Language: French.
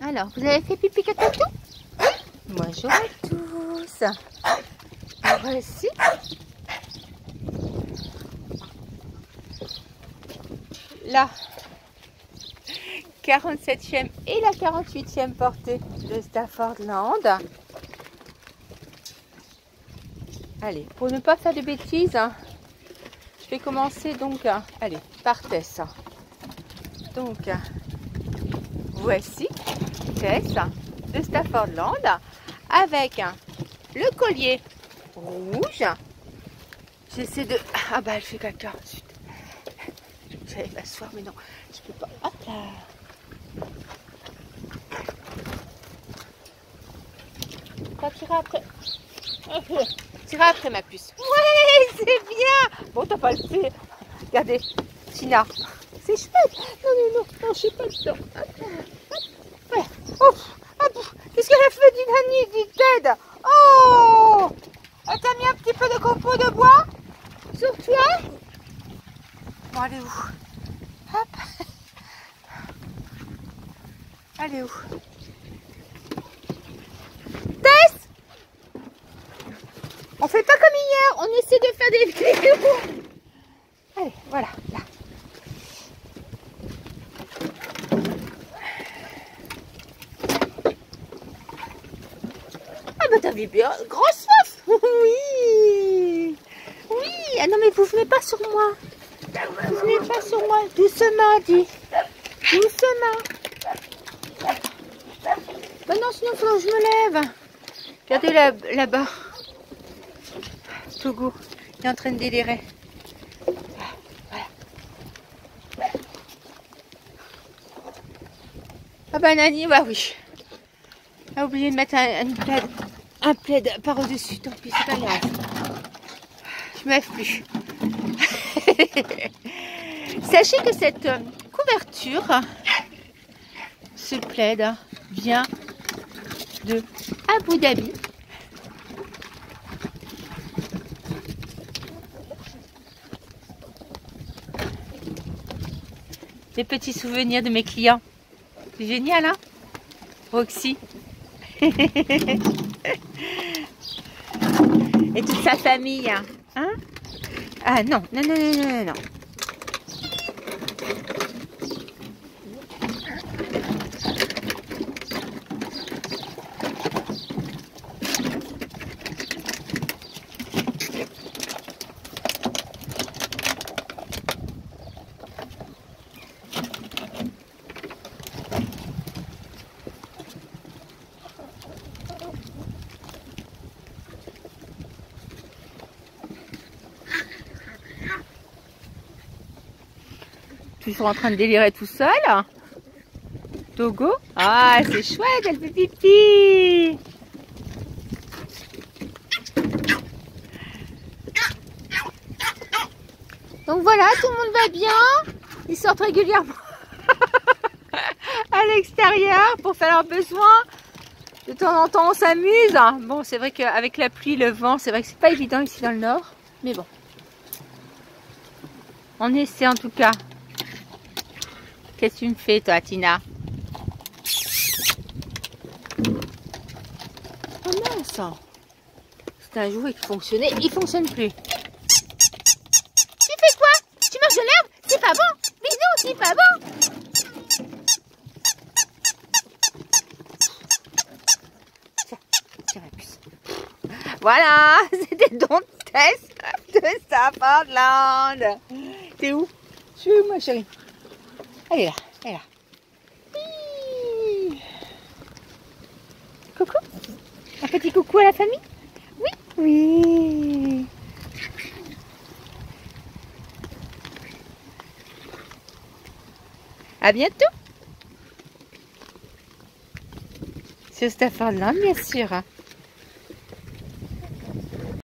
Alors, vous avez fait pipi catatou? Bonjour à tous. Voici. La 47e et la 48e portée de Staffordland. Allez, pour ne pas faire de bêtises, hein, je vais commencer donc, allez, par TESS. Donc, voici TESS de Staffordland avec le collier rouge. J'essaie de... Ah bah, elle fait caca. J'allais m'asseoir, mais non, je peux pas. Hop là. Pas tirer après. Tire après ma puce. Ouais, c'est bien. Bon, t'as pas le fait. Regardez, Tina. C'est chouette. Non, non, non, non, je sais pas le temps. Ouais. Qu'est-ce qu'elle a fait du nani, du Ted? Oh, elle t'a mis un petit peu de compost de bois sur toi. Bon, elle est où? Hop. Elle est où? Tess! On fait pas comme hier, on essaie de faire des vidéos. Allez, voilà, là. Ah bah t'avais bien gros soif. Oui. Oui. Ah non mais vous venez pas sur moi. Vous venez pas sur moi. Doucement, dis. Doucement. Maintenant, sinon, il faut que je me lève. Regardez là-bas. Togo, il est en train de délirer. Voilà. Ah bah, Nani, bah oui. Elle a oublié de mettre un plaid par au-dessus. Tant pis, c'est pas grave. Je me lève plus. Sachez que cette couverture, ce plaid, vient de Abu Dhabi. Les petits souvenirs de mes clients. C'est génial, hein, Roxy? Et toute sa famille, hein? Ah non, non, non, non, non, non. Toujours en train de délirer tout seul. Togo. Ah, c'est chouette, elle fait pipi. Donc voilà, tout le monde va bien. Ils sortent régulièrement à l'extérieur pour faire leurs besoins. De temps en temps, on s'amuse. Bon, c'est vrai qu'avec la pluie, le vent, c'est vrai que c'est pas évident ici dans le nord. Mais bon. On essaie en tout cas. Qu'est-ce que tu me fais, toi, Tina? Oh mince! C'était un jouet qui fonctionnait, il fonctionne plus. Tu fais quoi? Tu marches de l'herbe? C'est pas bon! Mais non, c'est pas bon! Tiens, tiens la puce. Voilà, c'était donc Tess de Staffordland. T'es où? Je suis où, ma chérie? Elle est là, elle est là. Hi. Coucou. Un petit coucou à la famille. Oui, oui. À bientôt. Sur Staffordland, bien sûr.